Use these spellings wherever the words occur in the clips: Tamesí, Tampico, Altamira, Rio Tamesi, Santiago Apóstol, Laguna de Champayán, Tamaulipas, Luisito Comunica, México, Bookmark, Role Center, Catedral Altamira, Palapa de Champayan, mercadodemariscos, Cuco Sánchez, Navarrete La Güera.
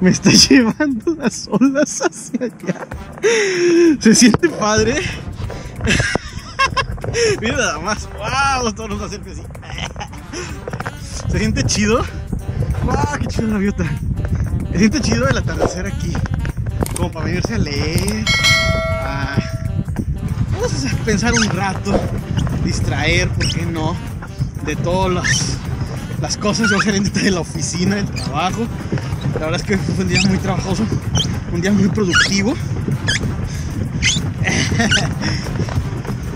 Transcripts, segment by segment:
me está llevando las olas hacia allá. Se siente padre. Mira nada más. ¡Wow! Todos nos acercan así. Se siente chido. ¡Wow! ¡Qué chido la viota! Se siente chido el atardecer aquí. Como para venirse a leer. Vamos a pensar un rato. Distraer, ¿por qué no? De todas las cosas referentes de la oficina, del trabajo. La verdad es que fue un día muy trabajoso, un día muy productivo.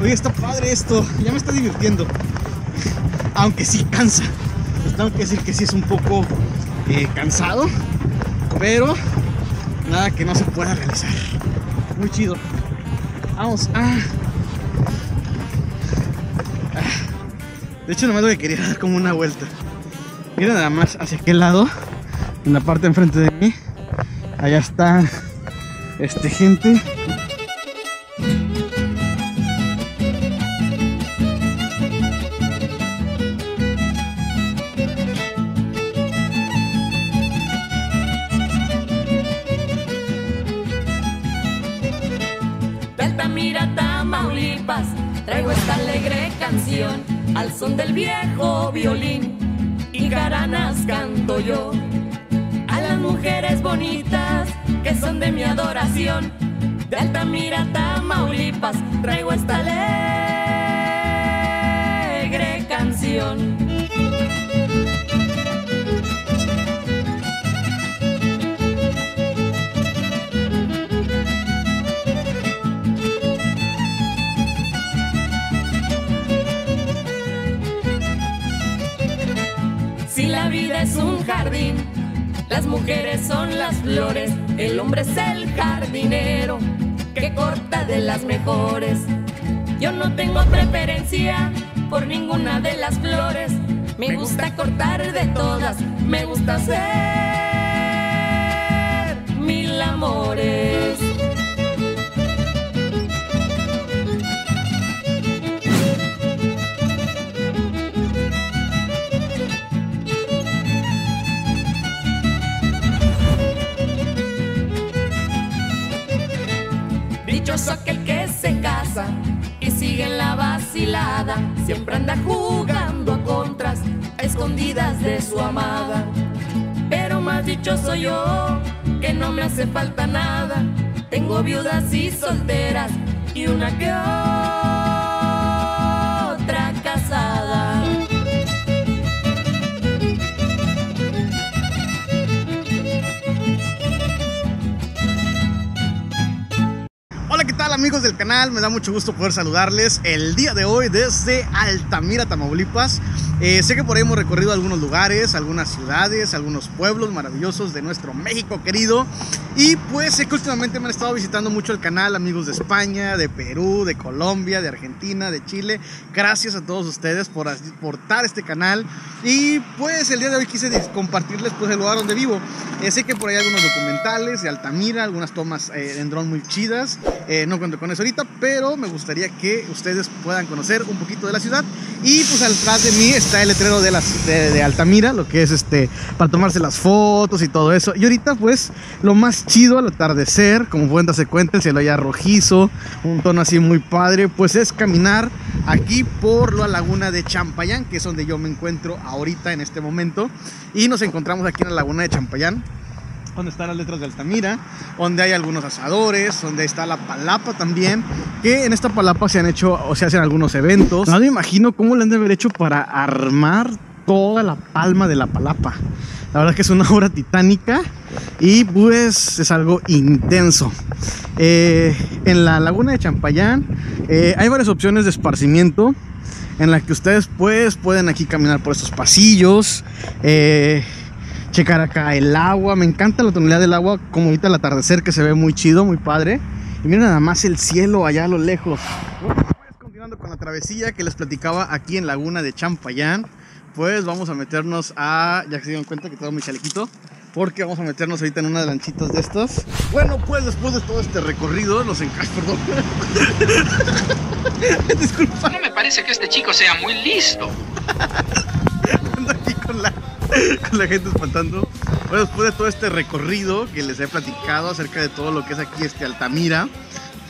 Oye, está padre esto, ya me está divirtiendo. Aunque sí cansa, pues tengo que decir que sí es un poco cansado, pero nada que no se pueda realizar. Muy chido. Vamos a... De hecho nomás lo que quería dar como una vuelta. Mira nada más hacia aquel lado, en la parte de enfrente de mí. Allá está gente. De Altamira, Tamaulipas, traigo esta alegre canción. Al son del viejo violín y jaranas canto yo a las mujeres bonitas que son de mi adoración. De Altamira, Tamaulipas, traigo esta alegre canción. La vida es un jardín, las mujeres son las flores, el hombre es el jardinero que corta de las mejores. Yo no tengo preferencia por ninguna de las flores, me gusta cortar de todas, me gusta hacer mil amores. Aquel que se casa y sigue en la vacilada, siempre anda jugando a contras, a escondidas de su amada. Pero más dichoso yo, que no me hace falta nada. Tengo viudas y solteras y una que otra casada. Amigos del canal, me da mucho gusto poder saludarles el día de hoy desde Altamira, Tamaulipas. Sé que por ahí hemos recorrido algunos lugares, algunas ciudades, algunos pueblos maravillosos de nuestro México querido. Y pues sé que últimamente me han estado visitando mucho el canal amigos de España, de Perú, de Colombia, de Argentina, de Chile. Gracias a todos ustedes por aportar este canal. Y pues el día de hoy quise compartirles pues el lugar donde vivo. Sé que por ahí hay algunos documentales de Altamira, algunas tomas en dron muy chidas. No cuento con eso ahorita, pero me gustaría que ustedes puedan conocer un poquito de la ciudad. Y pues atrás de mí está el letrero de Altamira, lo que es para tomarse las fotos y todo eso. Y ahorita pues lo más chido al atardecer, como pueden darse cuenta, el cielo ya rojizo, un tono así muy padre, pues es caminar aquí por la Laguna de Champayán, que es donde yo me encuentro ahorita en este momento. Y nos encontramos aquí en la Laguna de Champayán, donde están las letras de Altamira, donde hay algunos asadores, donde está la palapa también, que en esta palapa se han hecho o se hacen algunos eventos. No me imagino cómo le han de haber hecho para armar toda la palma de la palapa. La verdad es que es una obra titánica y pues es algo intenso. En la Laguna de Champayán hay varias opciones de esparcimiento en las que ustedes pues pueden aquí caminar por estos pasillos, checar acá el agua. Me encanta la tonalidad del agua, como ahorita el atardecer que se ve muy chido, muy padre. Y miren nada más el cielo allá a lo lejos. Bueno, pues continuando con la travesía que les platicaba aquí en Laguna de Champayán, pues vamos a meternos a... Ya que se dieron cuenta que tengo mi chalequito, porque vamos a meternos ahorita en unas lanchitas de estas. Bueno, pues después de todo este recorrido los encargo, perdón. Disculpa. No me parece que este chico sea muy listo. Ando aquí con la... con la gente espantando. Bueno, después de todo este recorrido que les he platicado acerca de todo lo que es aquí Altamira,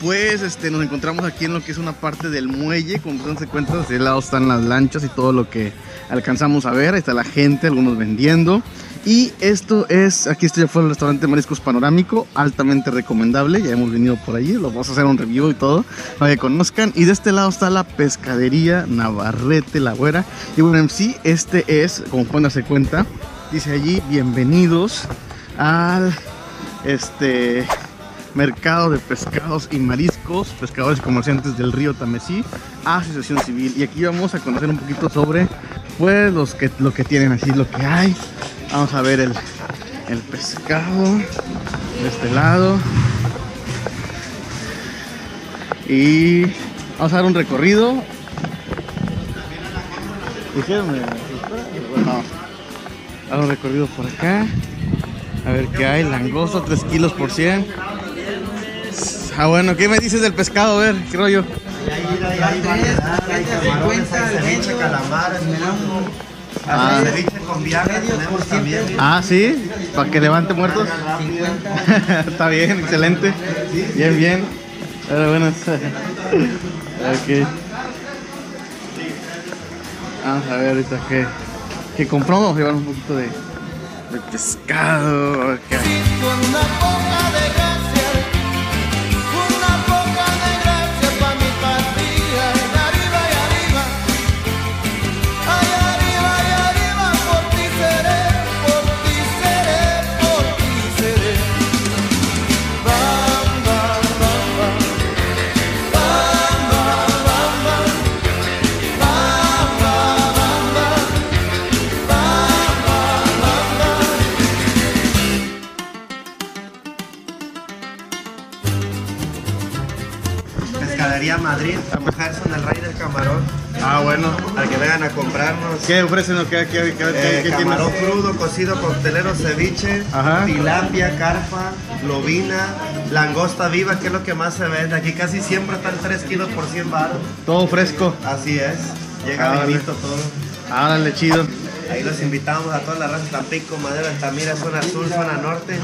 pues nos encontramos aquí en lo que es una parte del muelle. Como se dan cuenta, de este lado están las lanchas y todo lo que alcanzamos a ver. Ahí está la gente, algunos vendiendo. Y esto es, aquí estoy afuera del restaurante Mariscos Panorámico, altamente recomendable. Ya hemos venido por allí, los vamos a hacer un review y todo, para que conozcan. Y de este lado está la pescadería Navarrete La Güera. Y bueno, en sí, este es, como pueden darse cuenta, dice allí, bienvenidos al mercado de pescados y mariscos, pescadores y comerciantes del río Tamesí, asociación civil. Y aquí vamos a conocer un poquito sobre, pues, lo que tienen aquí, lo que hay. Vamos a ver el pescado de este lado y vamos a dar un recorrido. Vamos a dar un recorrido por acá, a ver qué hay. Langosta, 3 kilos por 100. Ah, bueno, ¿qué me dices del pescado? A ver, ¿qué rollo? Hay ceviche, calamares, melambo, ceviche con viaje tenemos también. Ah, ¿sí? ¿Para que levante muertos? Está bien, excelente. Bien, bien. Pero bueno, ok. Vamos a ver ahorita que compramos. Llevamos un poquito de pescado. Okay. Madrid, Manhattan, el rey del camarón. Ah, bueno. Al que vengan a comprarnos. ¿Qué ofrecen? ¿Qué camarón tiene? Crudo, cocido, coctelero, ceviche, tilapia, carpa, lobina, langosta viva, que es lo que más se vende. Aquí casi siempre están 3 kilos por 100 baros. Todo fresco. Así es. Llega vivito todo. Árale, chido. Ahí los invitamos a toda la raza, Tampico, Madera, Altamira, zona sur, zona norte.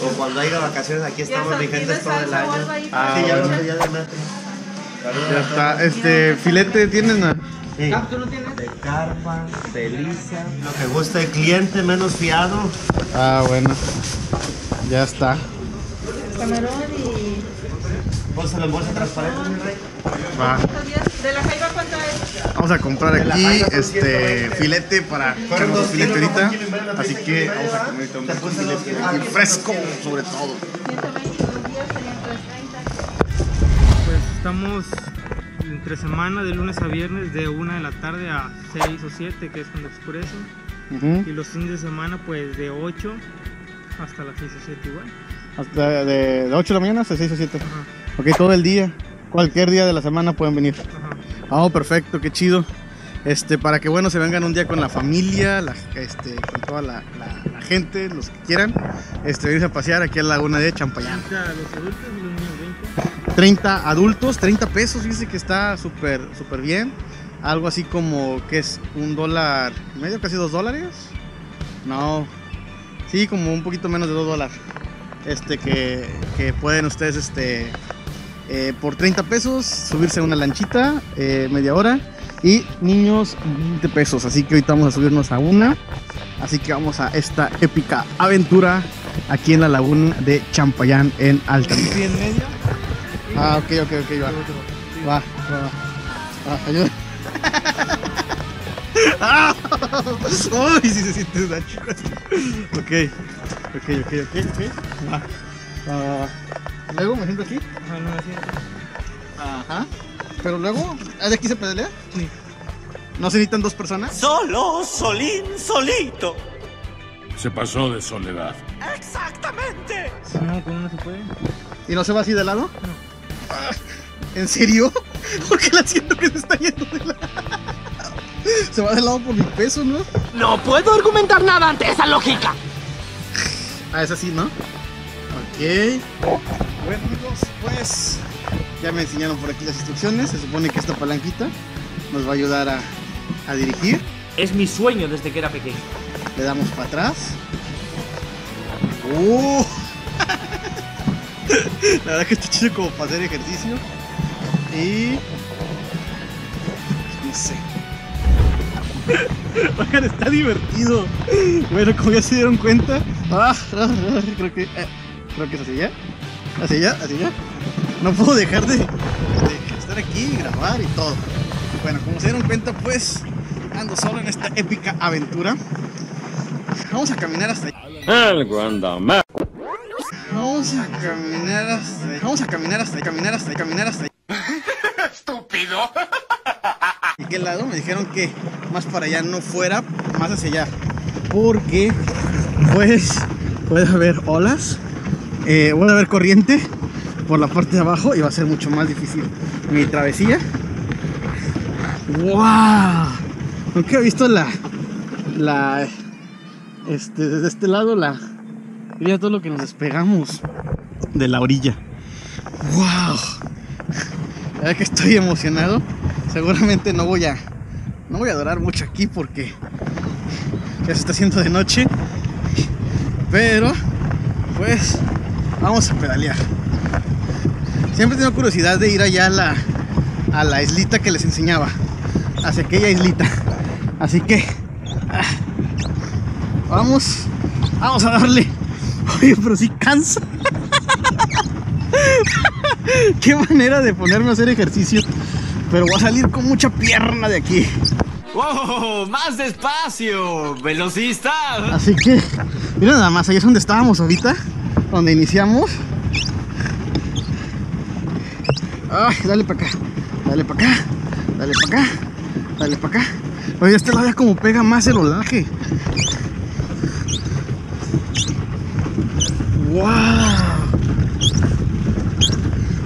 O cuando haya vacaciones, aquí estamos vigentes todo el año. Ah, sí, ya bueno. Ya de mate. Ya está, filete tienen, ¿no? Sí. De carpa, de lisa, lo que gusta el cliente, menos fiado. Ah, bueno. Ya está. Camarón y... ¿Bolsa de bolsa transparente, mi rey? Va. ¿De la jaiba cuánto es? Vamos a comprar aquí, filete para echarnos filete ahorita. Así que vamos a comer un filete fresco, sobre todo. Estamos entre semana, de lunes a viernes, de 1 de la tarde a 6 o 7, que es cuando oscurece. Y los fines de semana, pues de 8 hasta las 6 o 7 igual. Hasta de 8 de la mañana hasta 6 o 7. Ajá. Ok, todo el día, cualquier día de la semana pueden venir. Ajá. Oh, perfecto, qué chido. Para que, bueno, se vengan un día con la familia, con toda la gente, los que quieran, venirse a pasear aquí a la Laguna de Champayán. Los adultos y los niños. 30 adultos, 30 pesos, fíjense que está súper, súper bien. Algo así como que es $1.50, casi $2. No, sí, como un poquito menos de $2. Que pueden ustedes, por 30 pesos subirse a una lanchita, media hora. Y niños, 20 pesos, así que ahorita vamos a subirnos a una. Así que vamos a esta épica aventura aquí en la Laguna de Champayán en Altamira. Ah, ok, va. Va, ayuda. Uy, si se siente una chica. Ok. Va. ¿Luego me siento aquí? Ajá, no me siento. Ajá. ¿Pero luego? ¿De aquí se pelea? Sí. ¿No se necesitan dos personas? Solo, solito. Se pasó de soledad. ¡Exactamente! No, ¿cómo no se puede? ¿Y no se va así de lado? No. ¿En serio? Porque la siento que se está yendo de lado. Se va de lado por mi peso, ¿no? No puedo argumentar nada ante esa lógica. Ah, es así, ¿no? Ok. Bueno, amigos, pues ya me enseñaron por aquí las instrucciones. Se supone que esta palanquita nos va a ayudar a dirigir. Es mi sueño desde que era pequeño. Le damos para atrás. La verdad que está chido como para hacer ejercicio. Y... no sé. Oigan, está divertido. Bueno, como ya se dieron cuenta. Creo que es así ya. Así ya. No puedo dejar de estar aquí y grabar y todo. Bueno, como se dieron cuenta, pues ando solo en esta épica aventura. Vamos a caminar hasta allá. Vamos a caminar hasta allá. Estúpido. ¿De qué lado? Me dijeron que más para allá no fuera, más hacia allá, porque pues puede haber olas, puede haber corriente por la parte de abajo y va a ser mucho más difícil mi travesía. ¡Wow! Nunca he visto desde este lado diría todo lo que nos despegamos de la orilla. ¡Wow! La verdad que estoy emocionado. Seguramente no voy a durar mucho aquí porque ya se está haciendo de noche, pero pues vamos a pedalear. Siempre tengo curiosidad de ir allá a la islita que les enseñaba, hacia aquella islita, así que vamos a darle. Oye, pero sí cansa. Qué manera de ponerme a hacer ejercicio. Pero voy a salir con mucha pierna de aquí. ¡Wow! ¡Más despacio! ¡Velocista! Así que, mira nada más, ahí es donde estábamos ahorita, donde iniciamos. ¡Ay! Dale para acá. Oye, este lado ya como pega más el olaje. ¡Wow!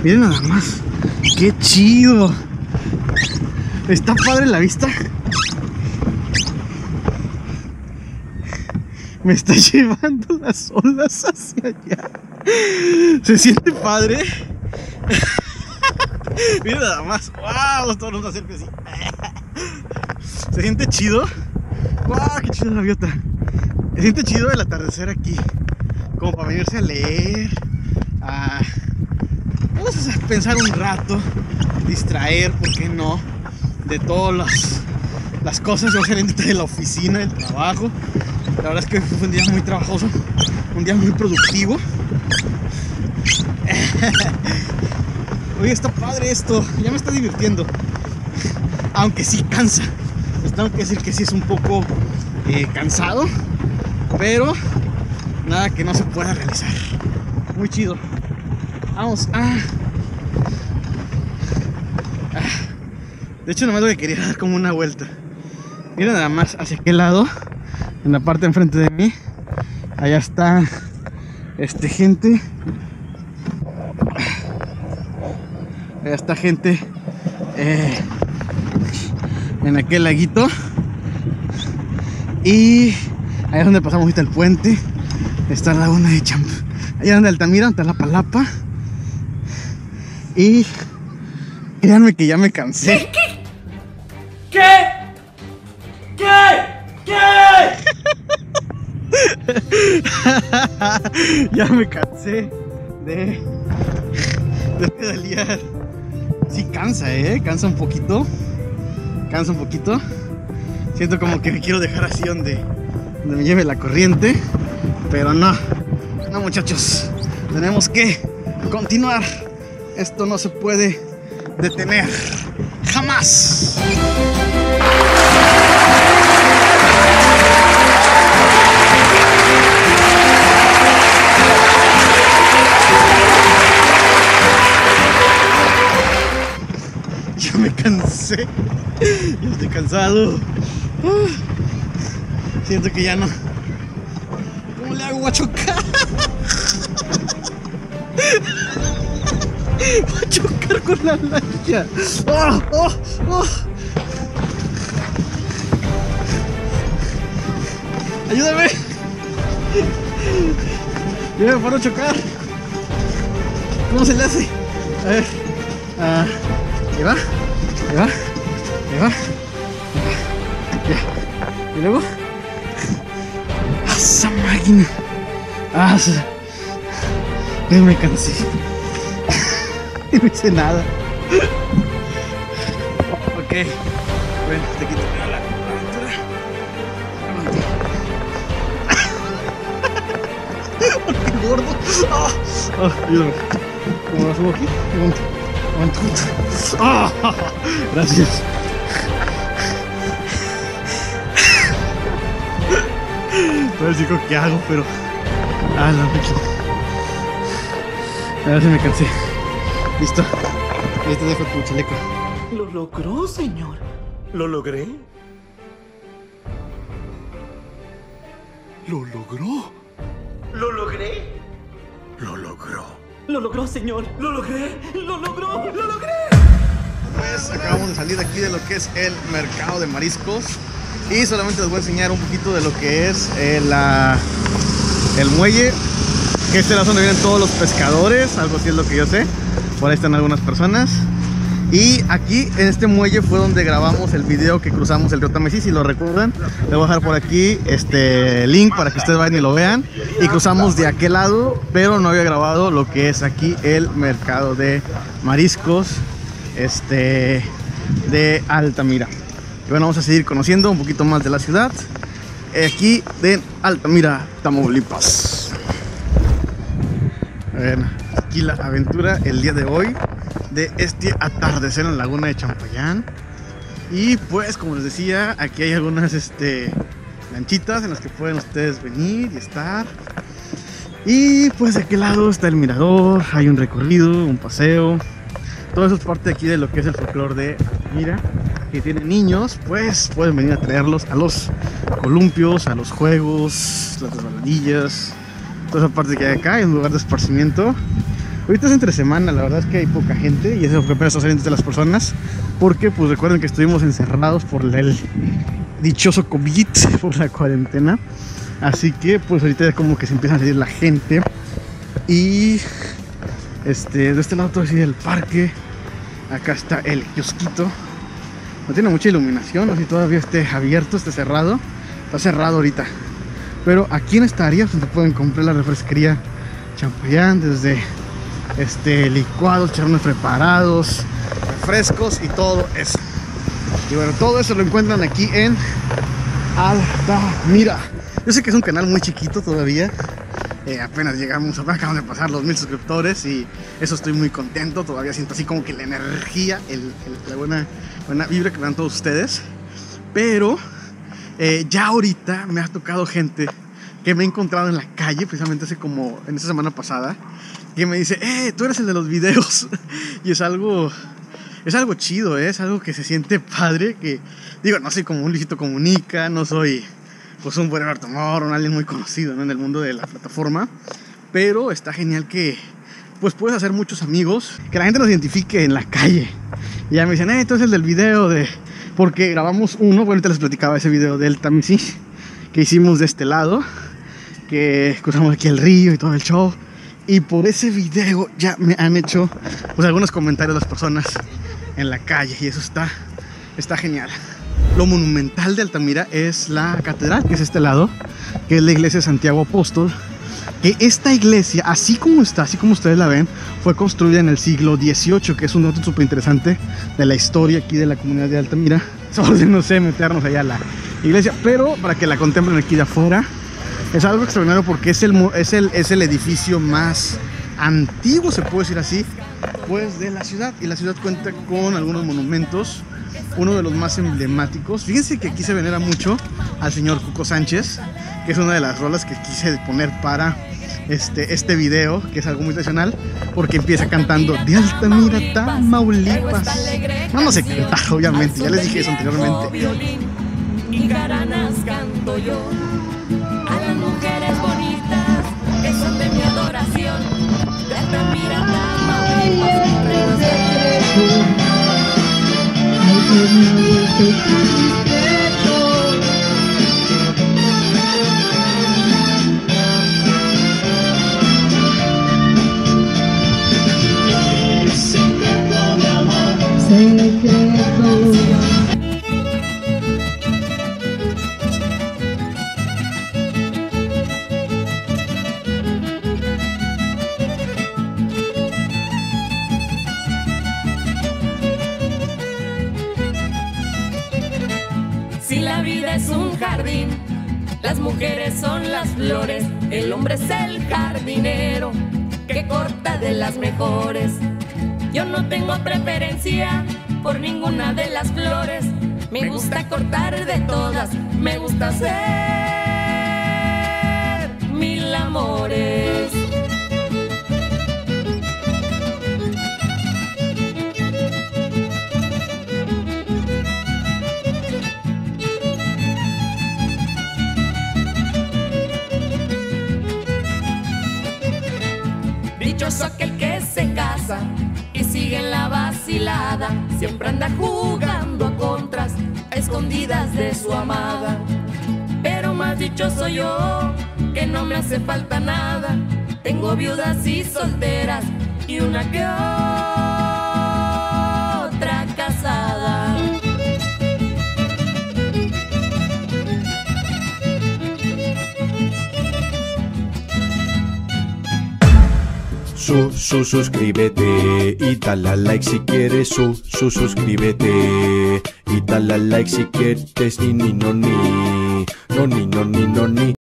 Miren nada más. ¡Qué chido! Está padre la vista. Me está llevando las olas hacia allá. Se siente padre. Miren nada más. ¡Wow! Todos nos acercan así. Se siente chido. ¡Wow! ¡Qué chida la gaviota! Se siente chido el atardecer aquí. Como para venirse a leer, vamos a pensar un rato, distraer, ¿por qué no? De todas las cosas que hacen dentro de la oficina, del trabajo. La verdad es que fue un día muy trabajoso, un día muy productivo. Oye, está padre esto, ya me está divirtiendo. Aunque sí cansa, les tengo que decir que sí es un poco cansado, pero nada que no se pueda realizar. Muy chido. Vamos a... De hecho nomás lo que quería dar como una vuelta. Mira nada más hacia aquel lado, en la parte de enfrente de mí. Allá está gente. Allá está gente en aquel laguito. Y allá es donde pasamos ahorita el puente. Está la laguna de Champayán, allá anda Altamira, está la palapa. Y créanme que ya me cansé. ¿Qué? Ya me cansé de pedalear. Sí cansa, cansa un poquito. Siento como que me quiero dejar así donde me lleve la corriente. Pero no muchachos, tenemos que continuar. Esto no se puede detener, jamás. Ya me cansé, ya estoy cansado. Siento que ya no. ¿Cómo le hago? Voy a chocar. Voy a chocar con la lancha. Ayúdame. Yo me paro a chocar. ¿Cómo se le hace? A ver. Ahí va. Ya. Y luego. esa máquina. Ya me cansé. No hice nada. Ok. Bueno, hasta aquí termina la aventura. ¡Oh, qué gordo! Ayúdame. Como lo subo aquí, aguanta. Gracias. No sé qué hago, pero... la máquina. Ahora sí me cansé. Listo. Listo, dejo tu chaleco. Lo logró, señor. ¿Lo logré? ¿Lo logró? ¿Lo logré? Lo logró. Lo logró, señor. Lo logré. Lo logró. Lo logré. Pues acabamos de salir aquí de lo que es el mercado de mariscos. Y solamente les voy a enseñar un poquito de lo que es el muelle. Que esta es la zona donde vienen todos los pescadores, algo así es lo que yo sé. Por ahí están algunas personas. Y aquí, en este muelle, fue donde grabamos el video que cruzamos el río Tamesí, si lo recuerdan. Les voy a dejar por aquí este link para que ustedes vayan y lo vean. Y cruzamos de aquel lado, pero no había grabado lo que es aquí el mercado de mariscos de Altamira. Y bueno, vamos a seguir conociendo un poquito más de la ciudad, aquí de Altamira, Tamaulipas. Bueno, aquí la aventura el día de hoy de este atardecer en la Laguna de Champayán. Y pues como les decía, aquí hay algunas lanchitas en las que pueden ustedes venir y estar. Y pues de aquel lado está el mirador, hay un recorrido, un paseo. Todo eso es parte aquí de lo que es el folclore de Altamira. Que tienen niños, pues pueden venir a traerlos a los columpios, a los juegos, las baladillas. Toda esa parte que hay acá, es un lugar de esparcimiento. Ahorita es entre semana, la verdad es que hay poca gente y eso apenas está saliendo de las personas. Porque pues recuerden que estuvimos encerrados por el dichoso COVID, por la cuarentena. Así que pues ahorita es como que se empieza a salir la gente. Y de este lado todo es el parque. Acá está el kiosquito. No tiene mucha iluminación, así todavía esté abierto, esté cerrado. Está cerrado ahorita. Pero aquí en esta área se pueden comprar la refresquería Champayán, desde licuados, charrones preparados, refrescos y todo eso. Y bueno, todo eso lo encuentran aquí en Altamira. Yo sé que es un canal muy chiquito todavía. Apenas llegamos, acabamos de pasar los 1000 suscriptores y eso estoy muy contento. Todavía siento así como que la energía, la buena vibra que me dan todos ustedes. Pero ya ahorita me ha tocado gente que me he encontrado en la calle, precisamente hace como en esta semana pasada, que me dice, tú eres el de los videos. Y es algo chido, es algo que se siente padre. Que digo, no soy como un Luisito Comunica, no soy pues un buen Altamor, un alguien muy conocido, ¿no?, en el mundo de la plataforma, pero está genial que pues puedes hacer muchos amigos, que la gente los identifique en la calle. Y ya me dicen, tú eres el del video de... Porque grabamos uno, bueno, te les platicaba ese video del Tamesí que hicimos de este lado, que cruzamos aquí el río y todo el show. Y por ese video ya me han hecho pues algunos comentarios las personas en la calle y eso está genial. Lo monumental de Altamira es la catedral, que es este lado, que es la iglesia de Santiago Apóstol. Que esta iglesia, así como está, así como ustedes la ven, fue construida en el siglo XVIII, que es un dato súper interesante de la historia aquí de la comunidad de Altamira. Solo no sé meternos allá a la iglesia, pero para que la contemplen aquí de afuera, es algo extraordinario porque es el edificio más antiguo, se puede decir así, pues de la ciudad. Y la ciudad cuenta con algunos monumentos, uno de los más emblemáticos. Fíjense que aquí se venera mucho al señor Cuco Sánchez, que es una de las rolas que quise poner para este video, que es algo muy tradicional, porque empieza cantando de Altamira, Tamaulipas. No sé cantar, obviamente, ya les dije eso anteriormente. Y caranas canto yo a las mujeres bonitas, que son de mi adoración, de Altamira, Tamaulipas. jardín, las mujeres son las flores, el hombre es el jardinero que corta de las mejores. Yo no tengo preferencia por ninguna de las flores, me gusta cortar de todas, me gusta hacer mil amores. Dichoso aquel que se casa y sigue en la vacilada, siempre anda jugando a contras, a escondidas de su amada. Pero más dichoso yo, que no me hace falta nada, tengo viudas y solteras y una que otra casada. Suscríbete y dale like si quieres. Suscríbete y dale like si quieres. Ni, ni, no, ni. No, ni, no, ni, no, ni.